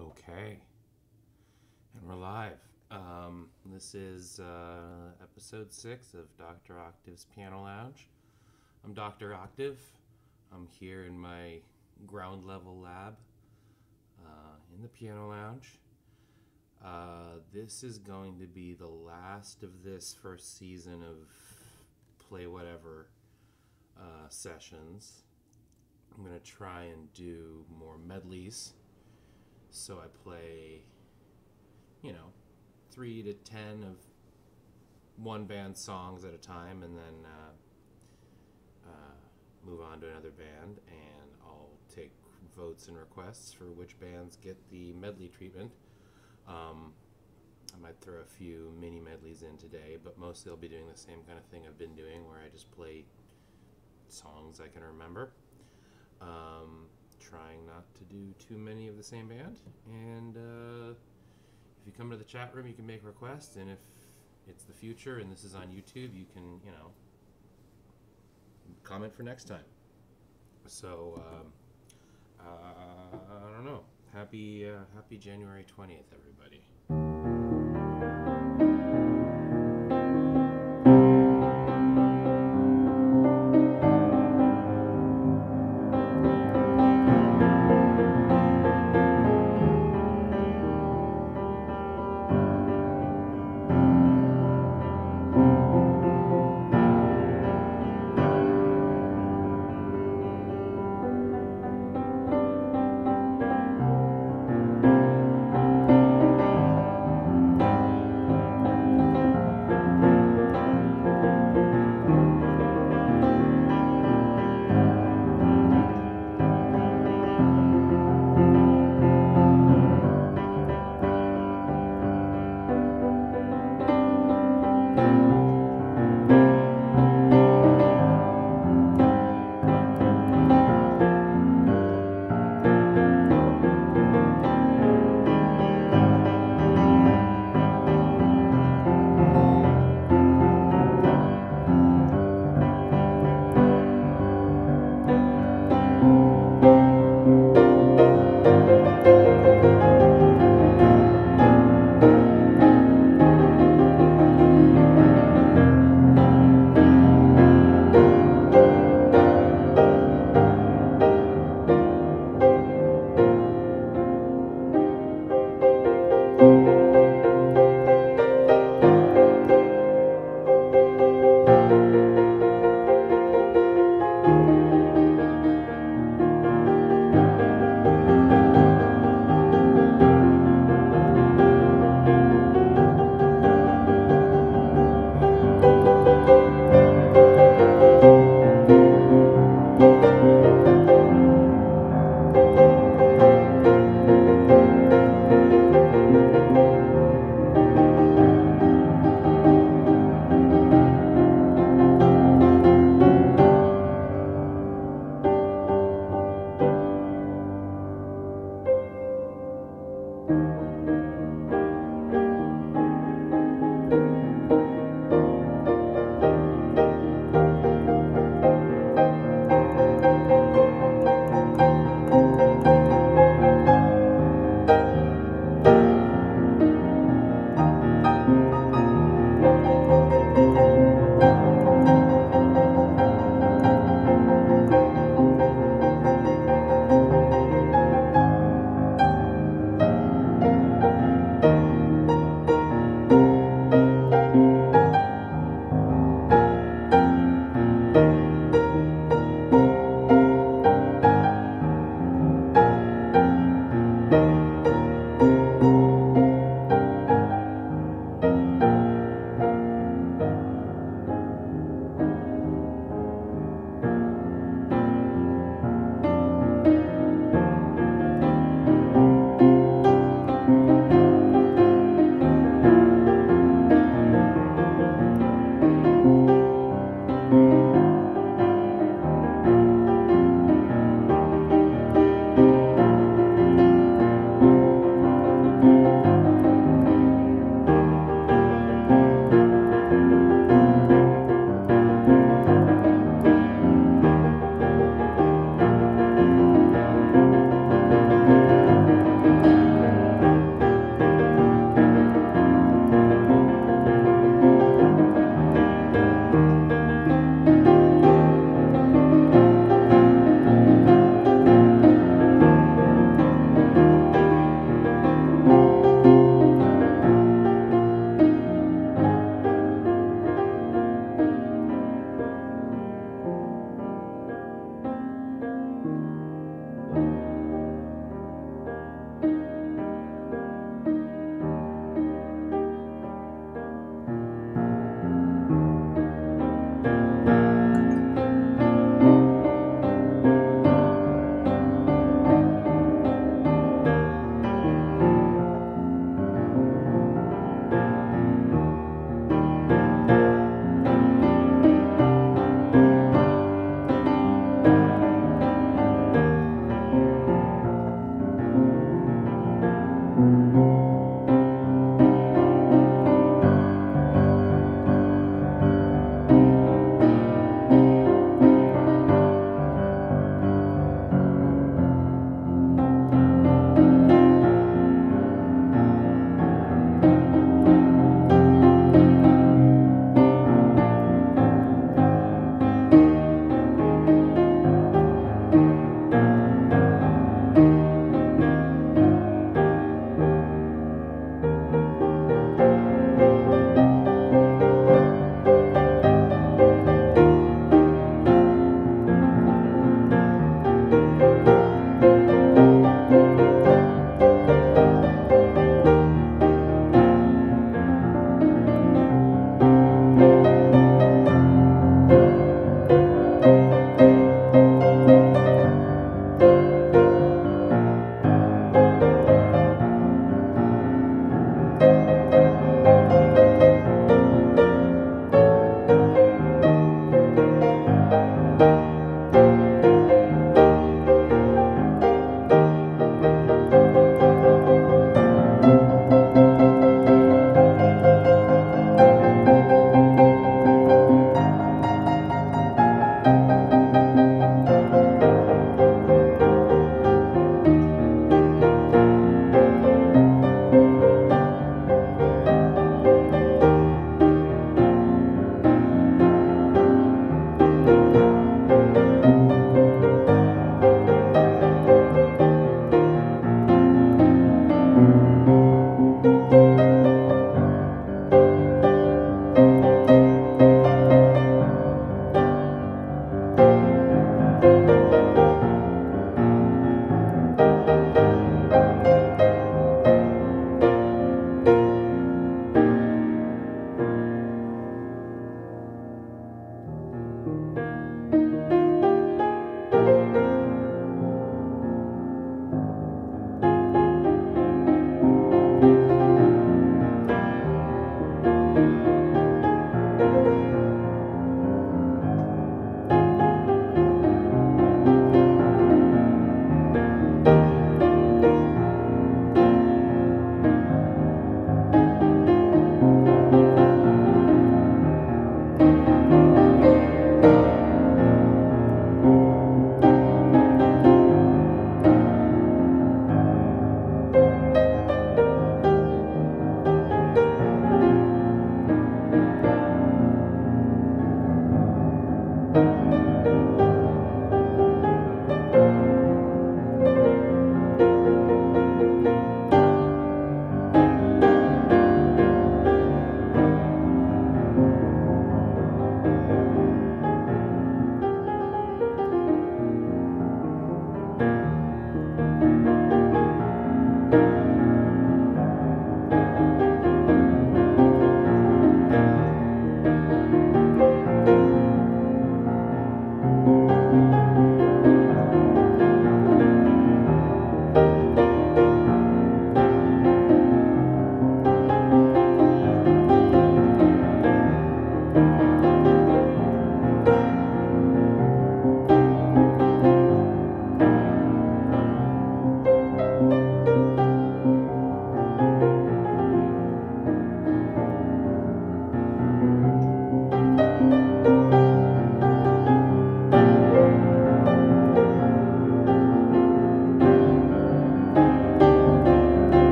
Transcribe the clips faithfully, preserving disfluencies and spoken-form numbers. Okay, and we're live. Um, this is uh, episode six of Doctor Octave's Piano Lounge. I'm Doctor Octave. I'm here in my ground level lab uh, in the piano lounge. Uh, this is going to be the last of this first season of Play Whatever uh, sessions. I'm going to try and do more medleys. So I play, you know, three to ten of one band songs at a time, and then uh, uh, move on to another band, and I'll take votes and requests for which bands get the medley treatment. Um, I might throw a few mini medleys in today, but mostly I'll be doing the same kind of thing I've been doing, where I just play songs I can remember. Um, trying not to do too many of the same band, and uh, if you come to the chat room you can make requests, and if it's the future and this is on YouTube you can, you know, comment for next time. So um, uh, I don't know, happy, uh, happy January twentieth everybody.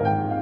Thank you.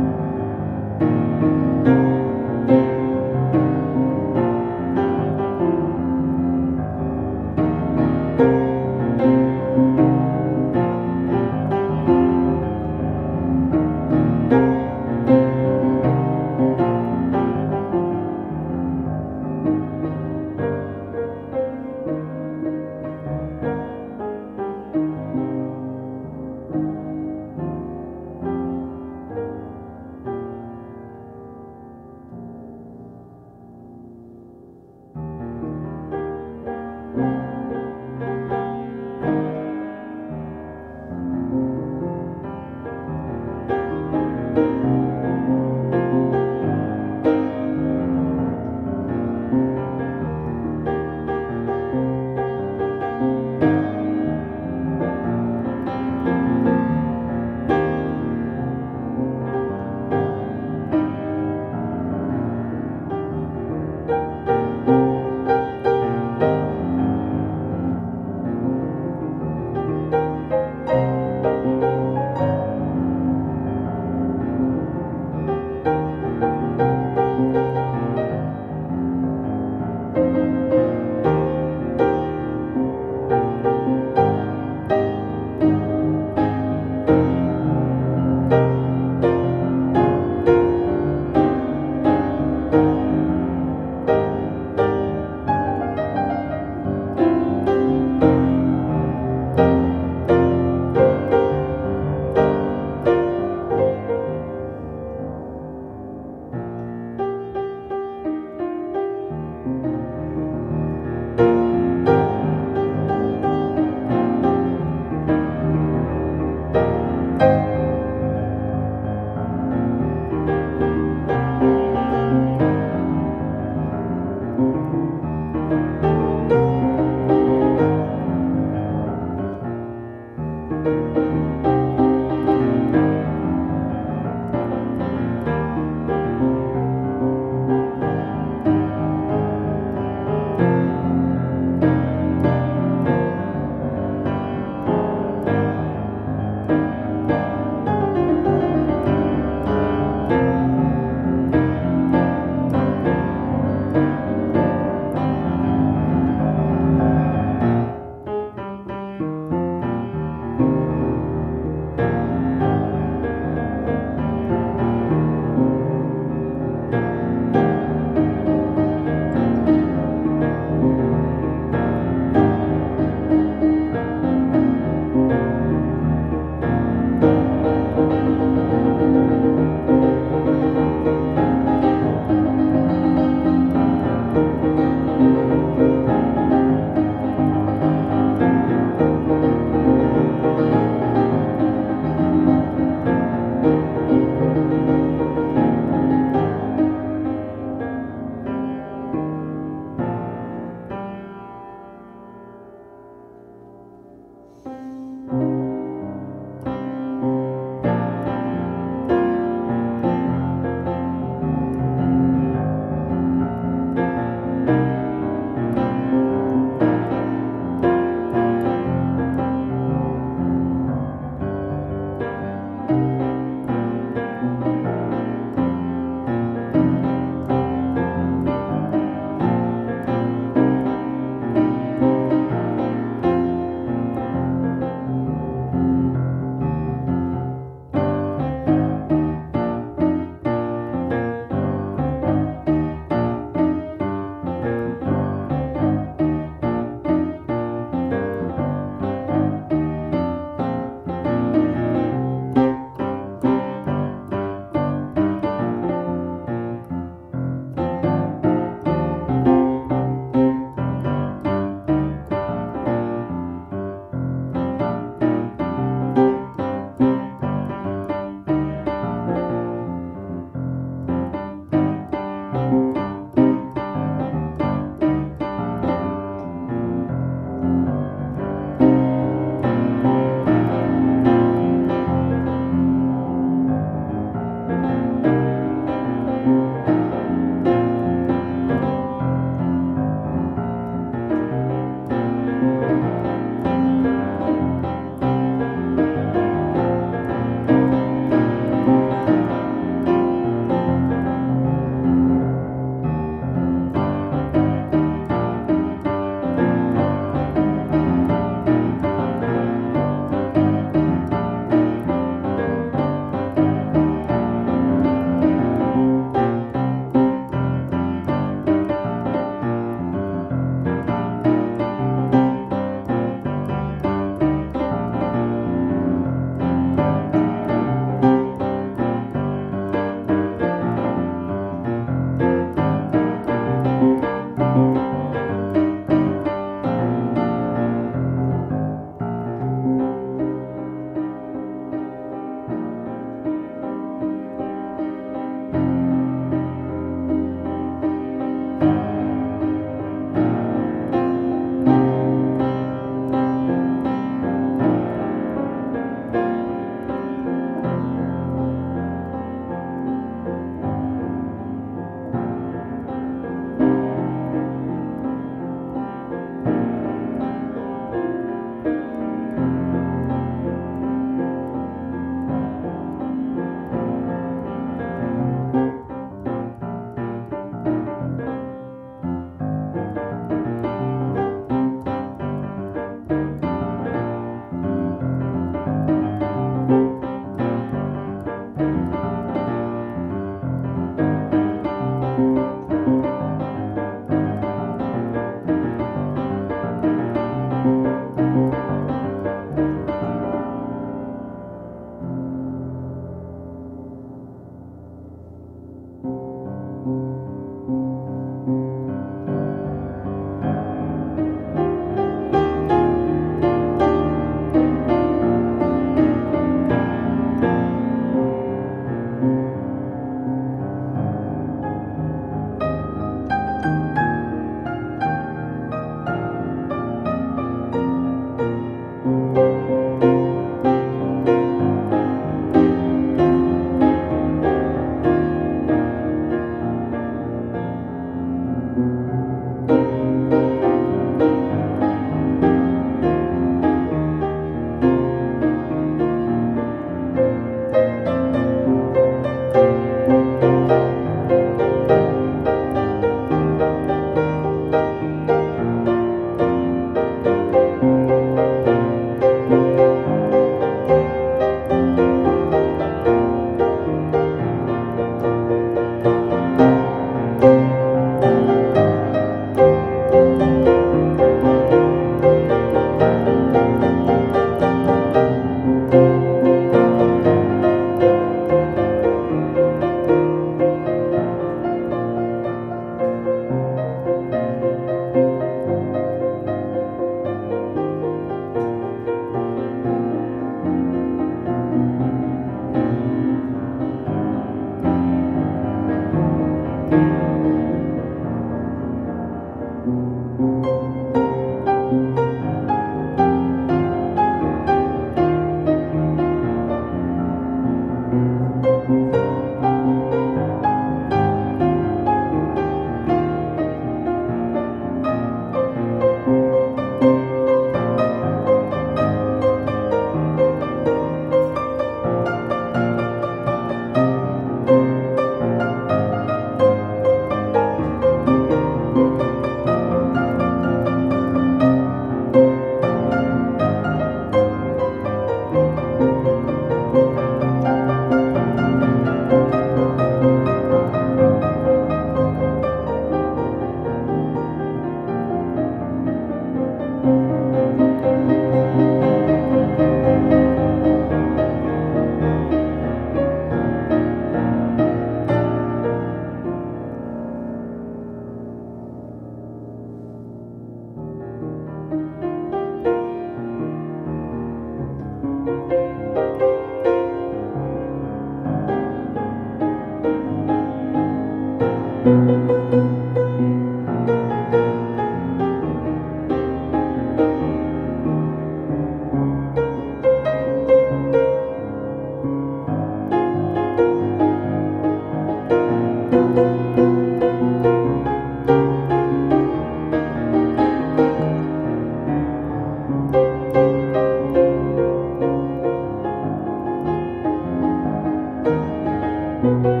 You.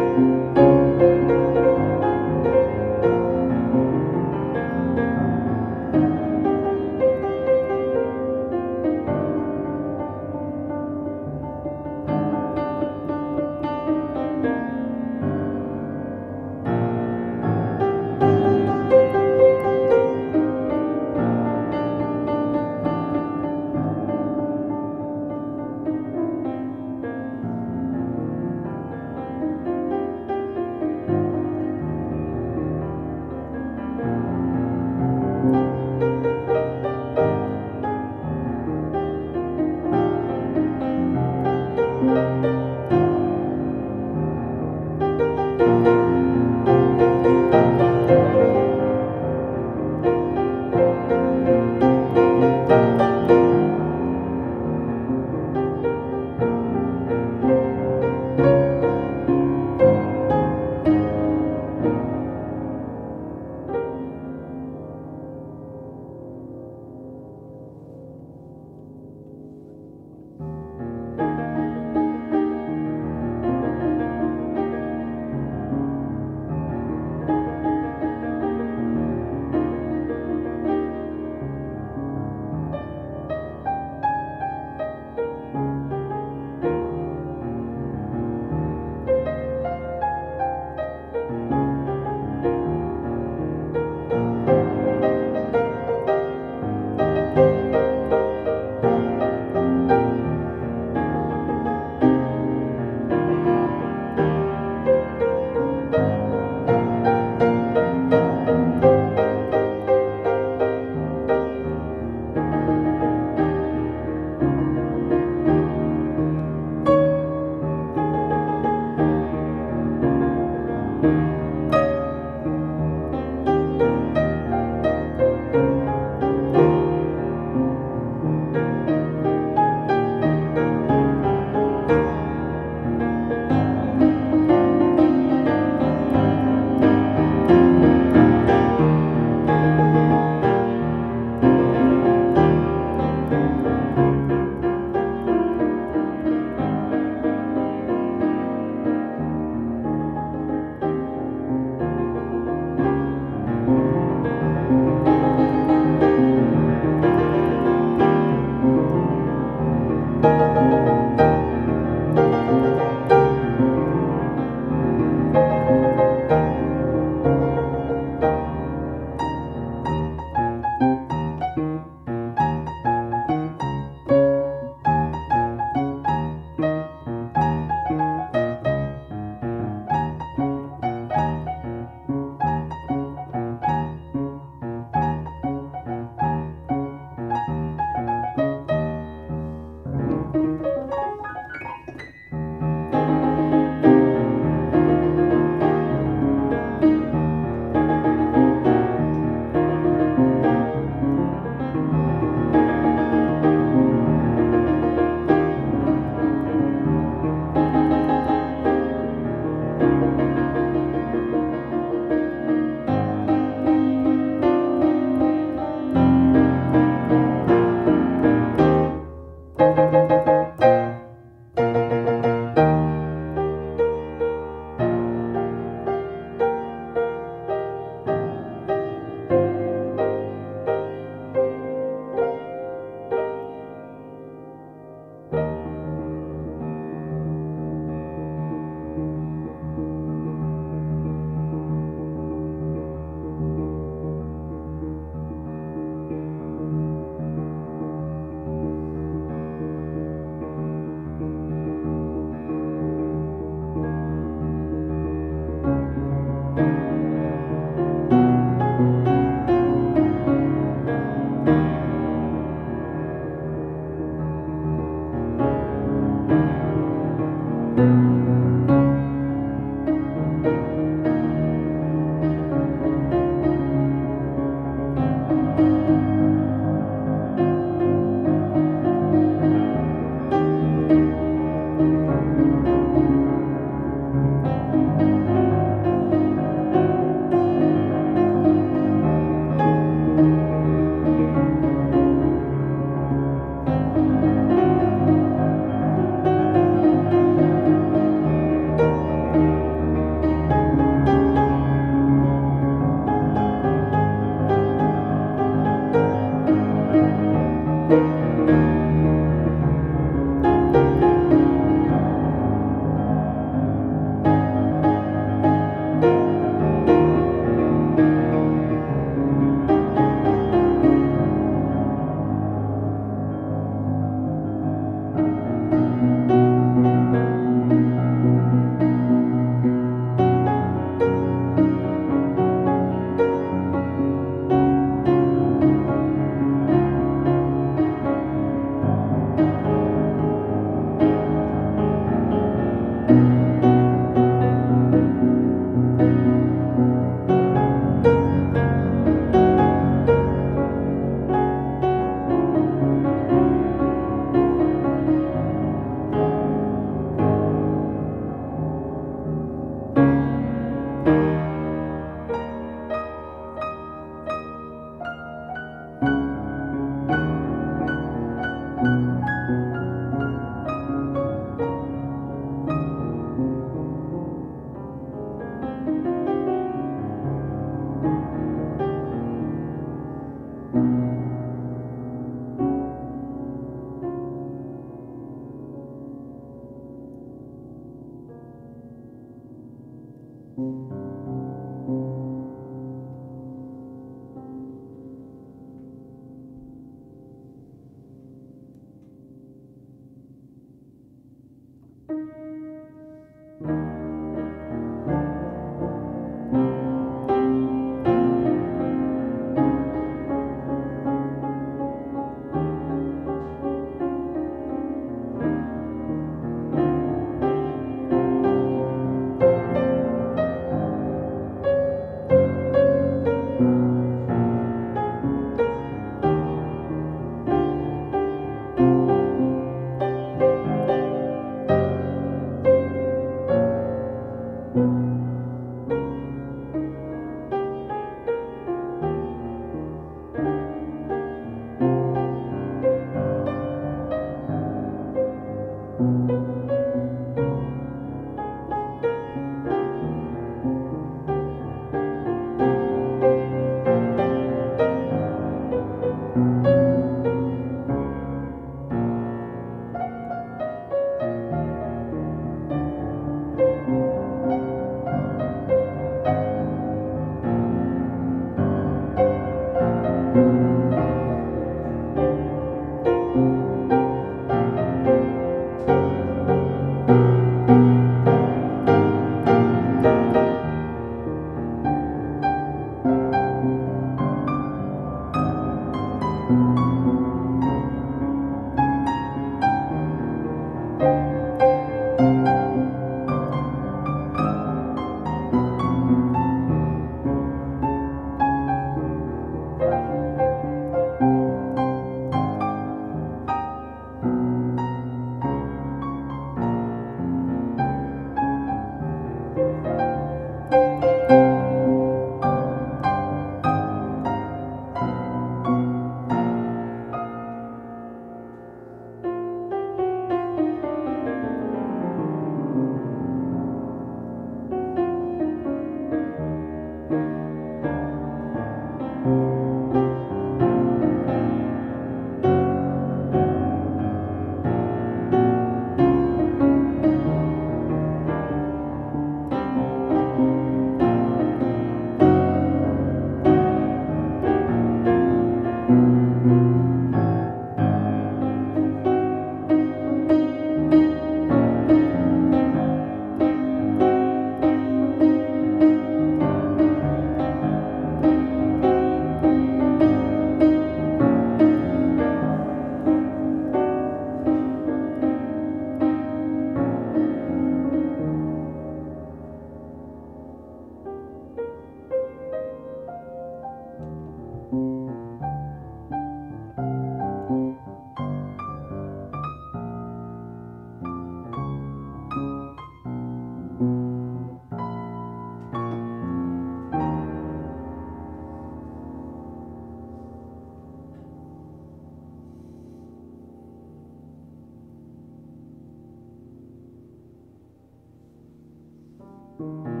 Music.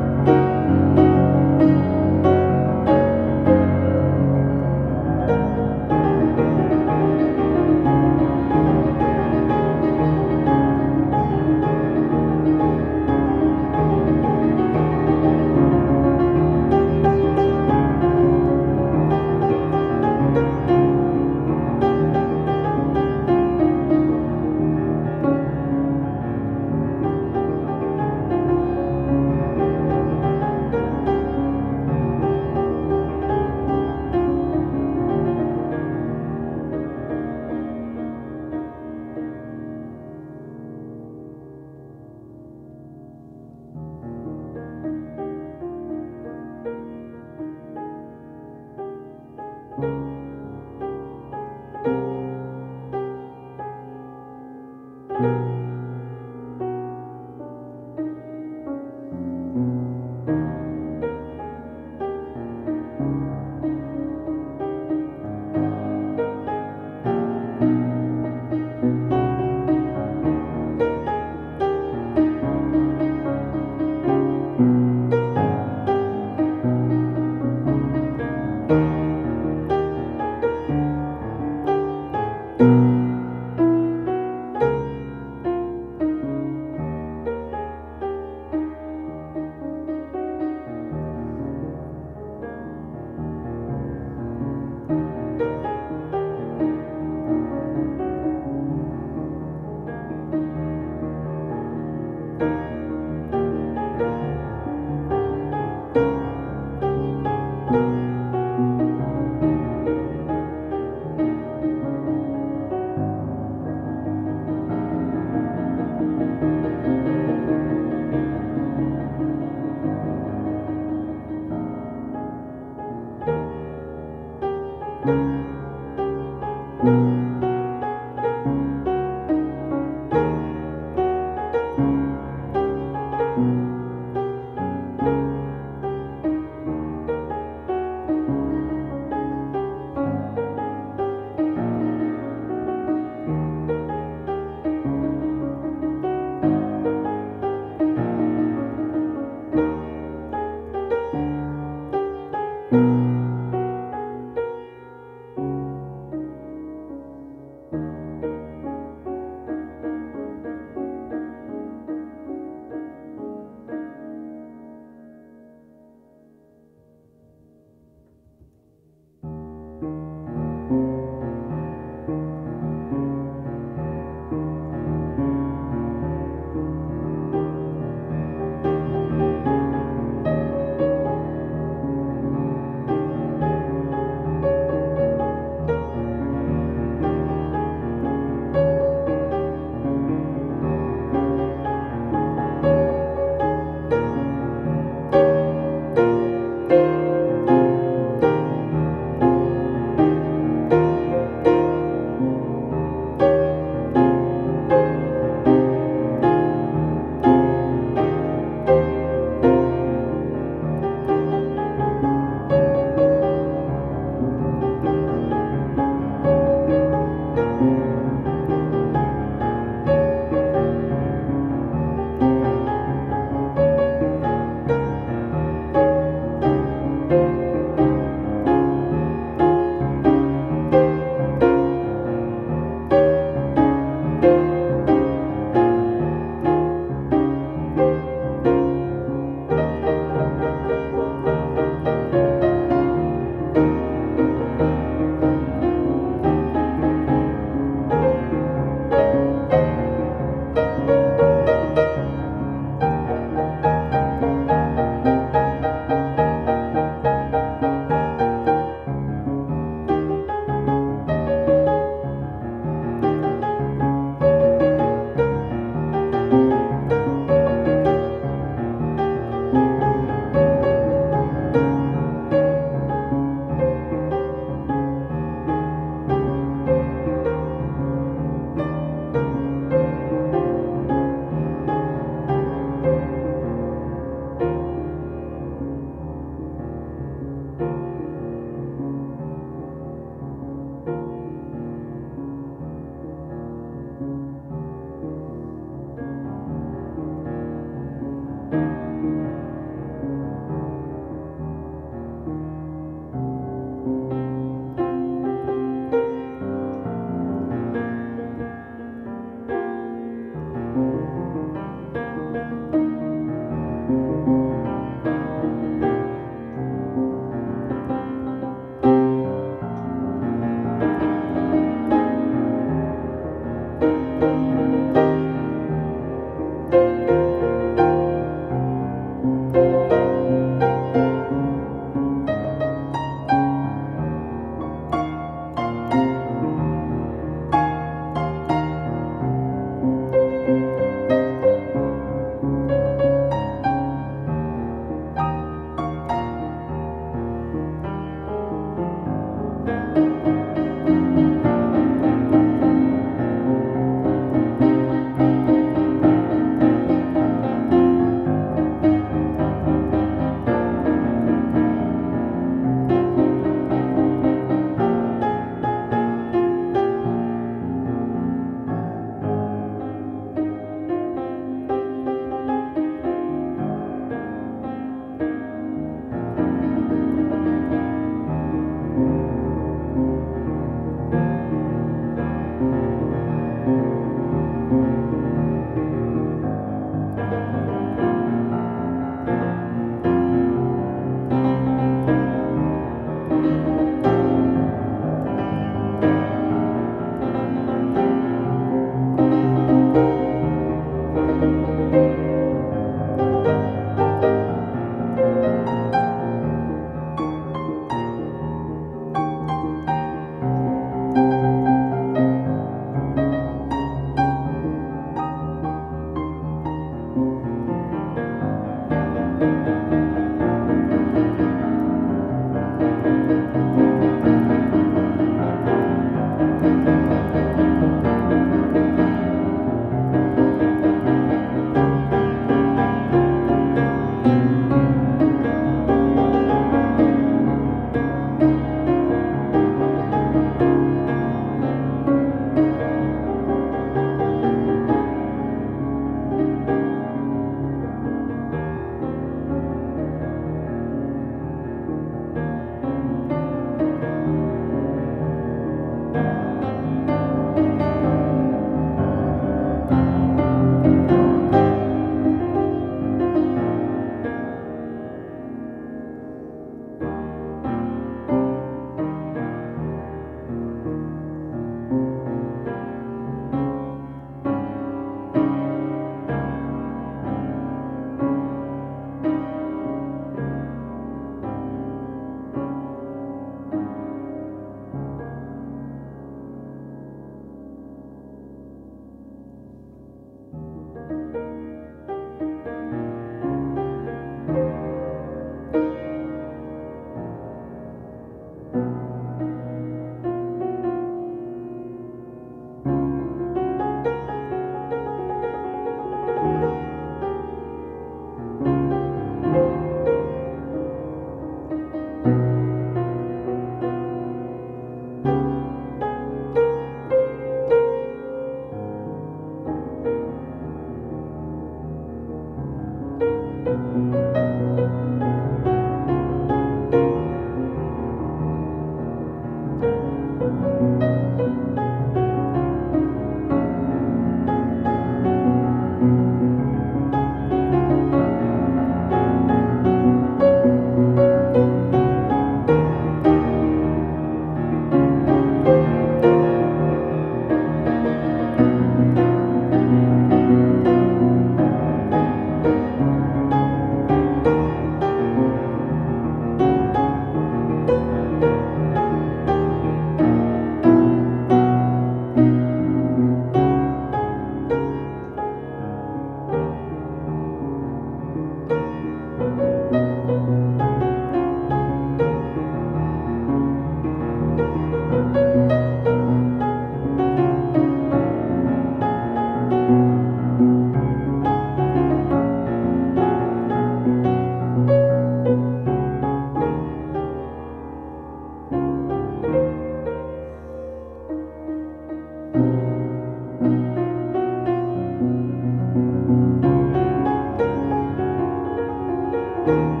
Thank you.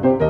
Thank you.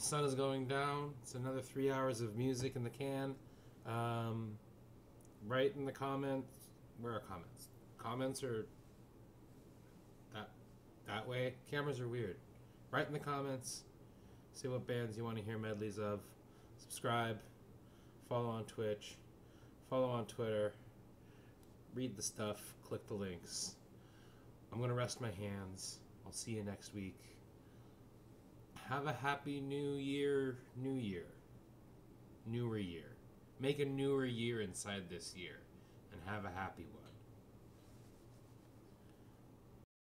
The sun is going down. It's another three hours of music in the can. Um, write in the comments. Where are comments? Comments are that that way. Cameras are weird. Write in the comments. See what bands you want to hear medleys of. Subscribe. Follow on Twitch. Follow on Twitter. Read the stuff. Click the links. I'm going to rest my hands. I'll see you next week. Have a happy new year, new year, newer year. Make a newer year inside this year and have a happy one.